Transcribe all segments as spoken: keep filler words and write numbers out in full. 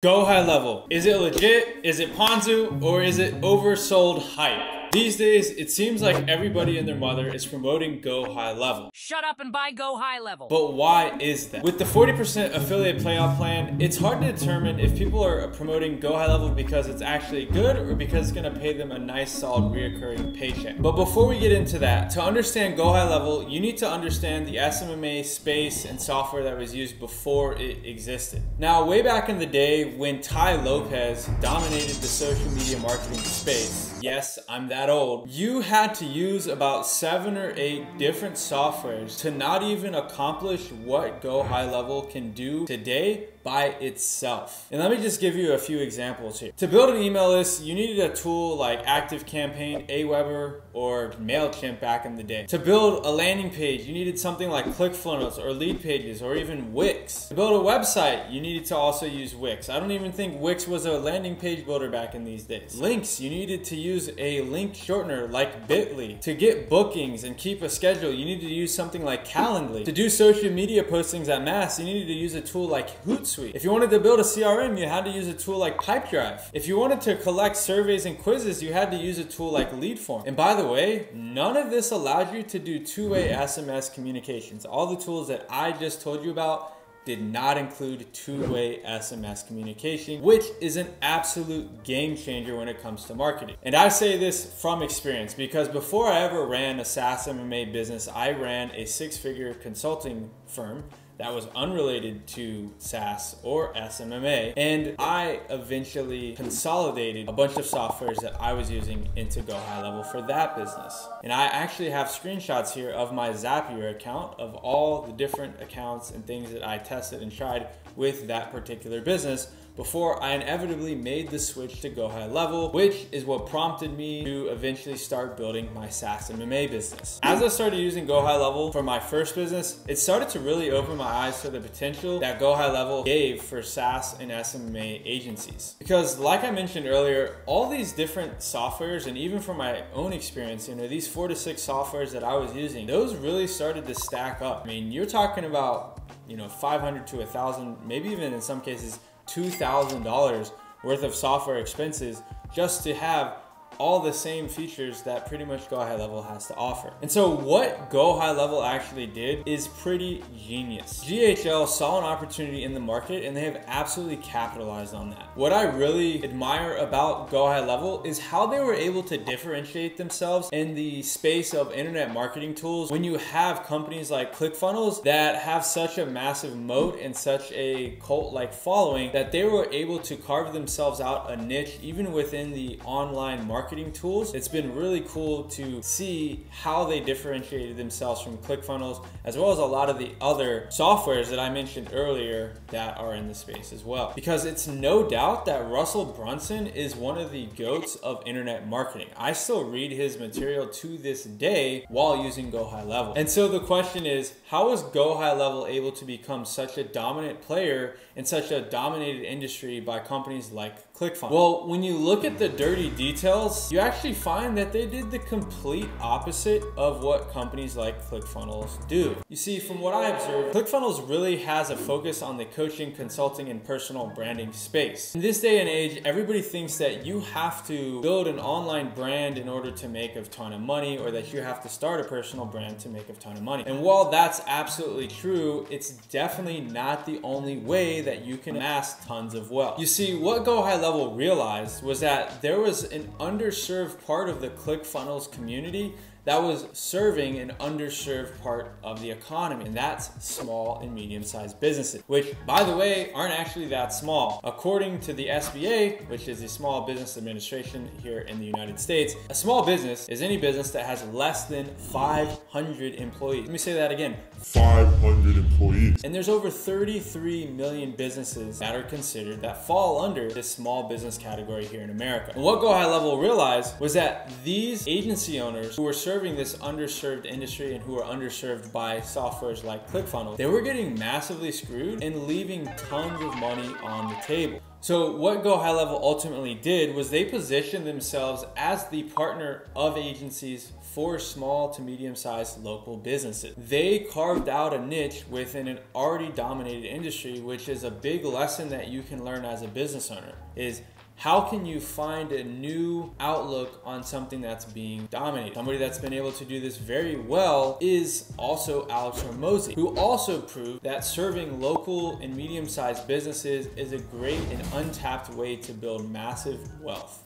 Go high level. Is it legit? Is it Ponzu? Or is it oversold hype? These days, it seems like everybody and their mother is promoting Go High Level. Shut up and buy Go High Level. But why is that? With the forty percent affiliate payout plan, it's hard to determine if people are promoting Go High Level because it's actually good or because it's going to pay them a nice, solid, reoccurring paycheck. But before we get into that, to understand Go High Level, you need to understand the S M M A space and software that was used before it existed. Now, way back in the day, when Tai Lopez dominated the social media marketing space, yes, I'm that old, you had to use about seven or eight different softwares to not even accomplish what Go High Level can do today by itself. And let me just give you a few examples here. To build an email list, you needed a tool like ActiveCampaign, Aweber, or MailChimp back in the day. To build a landing page, you needed something like ClickFunnels or LeadPages or even Wix. To build a website, you needed to also use Wix. I don't even think Wix was a landing page builder back in these days. Links, you needed to use a link shortener like Bitly. To get bookings and keep a schedule, you needed to use something like Calendly. To do social media postings at mass, you needed to use a tool like Hootsuite. If you wanted to build a C R M, you had to use a tool like PipeDrive. If you wanted to collect surveys and quizzes, you had to use a tool like Leadform. And by the way, none of this allowed you to do two-way S M S communications. All the tools that I just told you about did not include two-way S M S communication, which is an absolute game changer when it comes to marketing. And I say this from experience because before I ever ran a SaaS M M A business, I ran a six-figure consulting firm that was unrelated to SaaS or S M M A, and I eventually consolidated a bunch of softwares that I was using into Go High Level for that business. And I actually have screenshots here of my Zapier account of all the different accounts and things that I tested and tried with that particular business before I inevitably made the switch to Go High Level, which is what prompted me to eventually start building my SaaS M M A business. As I started using Go High Level for my first business, it started to really open my eyes to the potential that Go High Level gave for SaaS and S M M A agencies. Because like I mentioned earlier, all these different softwares, and even from my own experience, you know, these four to six softwares that I was using, those really started to stack up. I mean, you're talking about, you know, five hundred to a thousand, maybe even in some cases, two thousand dollars worth of software expenses just to have all the same features that pretty much Go High Level has to offer. And so what Go High Level actually did is pretty genius. G H L saw an opportunity in the market and they have absolutely capitalized on that. What I really admire about Go High Level is how they were able to differentiate themselves in the space of internet marketing tools when you have companies like ClickFunnels that have such a massive moat and such a cult-like following that they were able to carve themselves out a niche even within the online marketing marketing tools. It's been really cool to see how they differentiated themselves from ClickFunnels, as well as a lot of the other softwares that I mentioned earlier that are in the space as well. Because it's no doubt that Russell Brunson is one of the goats of internet marketing. I still read his material to this day while using Go High Level. And so the question is, how is Go High Level able to become such a dominant player in such a dominated industry by companies like ClickFunnels? Well, when you look at the dirty details, you actually find that they did the complete opposite of what companies like ClickFunnels do. You see, from what I observed, ClickFunnels really has a focus on the coaching, consulting, and personal branding space. In this day and age, everybody thinks that you have to build an online brand in order to make a ton of money, or that you have to start a personal brand to make a ton of money. And while that's absolutely true, it's definitely not the only way that you can amass tons of wealth. You see, what Go High Level realized was that there was an under underserved part of the ClickFunnels community that was serving an underserved part of the economy, and that's small and medium-sized businesses, which, by the way, aren't actually that small. According to the S B A, which is the Small Business Administration here in the United States, a small business is any business that has less than five hundred employees. Let me say that again, five hundred employees. And there's over thirty-three million businesses that are considered that fall under this small business category here in America. And what Go High Level realized was that these agency owners who were serving this underserved industry and who are underserved by softwares like ClickFunnels, they were getting massively screwed and leaving tons of money on the table. So what GoHighLevel ultimately did was they positioned themselves as the partner of agencies for small to medium-sized local businesses. They carved out a niche within an already dominated industry, which is a big lesson that you can learn as a business owner, is how can you find a new outlook on something that's being dominated? Somebody that's been able to do this very well is also Alex Hormozi, who also proved that serving local and medium-sized businesses is a great and untapped way to build massive wealth.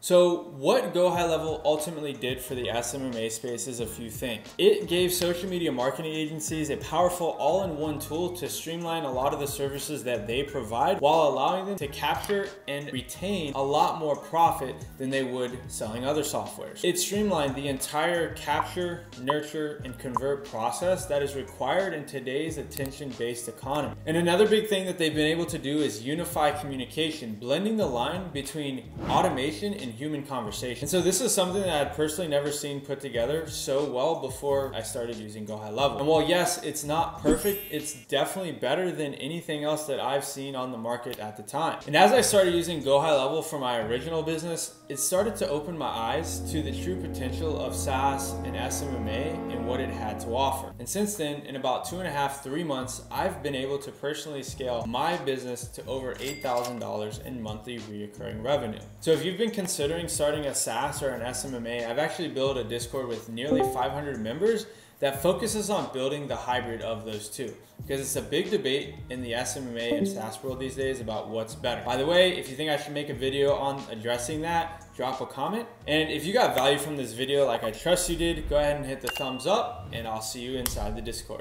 So what GoHighLevel ultimately did for the S M M A space is a few things. It gave social media marketing agencies a powerful all-in-one tool to streamline a lot of the services that they provide while allowing them to capture and retain a lot more profit than they would selling other softwares. It streamlined the entire capture, nurture, and convert process that is required in today's attention-based economy. And another big thing that they've been able to do is unify communication, blending the line between automation and human conversation. And so this is something that I had personally never seen put together so well before I started using GoHighLevel. And while yes, it's not perfect, it's definitely better than anything else that I've seen on the market at the time. And as I started using GoHighLevel for my original business, it started to open my eyes to the true potential of SaaS and S M M A and what it had to offer. And since then, in about two and a half, three months, I've been able to personally scale my business to over eight thousand dollars in monthly recurring revenue. So if you've been considering Considering starting a SaaS or an S M M A, I've actually built a Discord with nearly five hundred members that focuses on building the hybrid of those two, because it's a big debate in the S M M A and SaaS world these days about what's better. By the way, if you think I should make a video on addressing that, drop a comment. And if you got value from this video, like I trust you did, go ahead and hit the thumbs up, and I'll see you inside the Discord.